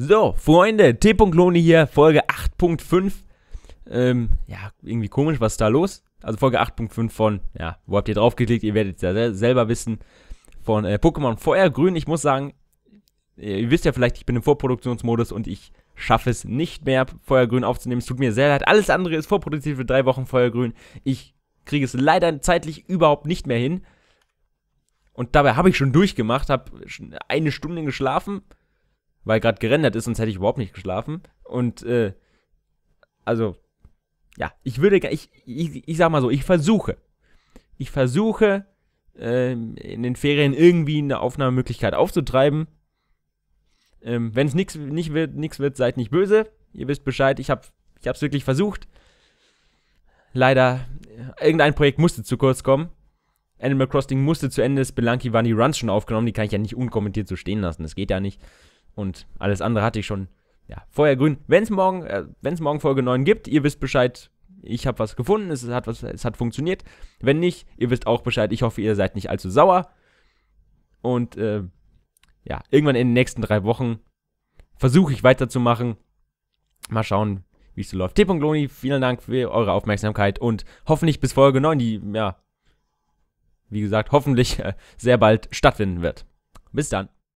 So, Freunde, T.Lone hier, Folge 8.5. Ja, irgendwie komisch, was ist da los? Also Folge 8.5 von, ja, wo habt ihr drauf geklickt? Ihr werdet es ja selber wissen, von Pokémon Feuergrün. Ich muss sagen, ihr wisst ja vielleicht, ich bin im Vorproduktionsmodus und ich schaffe es nicht mehr, Feuergrün aufzunehmen. Es tut mir sehr leid, alles andere ist vorproduziert für 3 Wochen Feuergrün. Ich kriege es leider zeitlich überhaupt nicht mehr hin. Und dabei habe ich schon durchgemacht, habe 1 Stunde geschlafen, weil gerade gerendert ist, sonst hätte ich überhaupt nicht geschlafen. Und, also, ja, ich sag mal so, ich versuche, in den Ferien irgendwie eine Aufnahmemöglichkeit aufzutreiben. Wenn es nichts wird, seid nicht böse. Ihr wisst Bescheid, ich hab's wirklich versucht. Leider, irgendein Projekt musste zu kurz kommen. Animal Crossing musste zu Ende, Spelunky waren die Runs schon aufgenommen, die kann ich ja nicht unkommentiert so stehen lassen, das geht ja nicht. Und alles andere hatte ich schon, ja, Feuergrün. Wenn es morgen, Folge 9 gibt, ihr wisst Bescheid, ich habe was gefunden, es hat funktioniert. Wenn nicht, ihr wisst auch Bescheid, ich hoffe, ihr seid nicht allzu sauer. Und, ja, irgendwann in den nächsten 3 Wochen versuche ich weiterzumachen. Mal schauen, wie es so läuft. T.Lone, vielen Dank für eure Aufmerksamkeit und hoffentlich bis Folge 9, die, ja, wie gesagt, hoffentlich sehr bald stattfinden wird. Bis dann.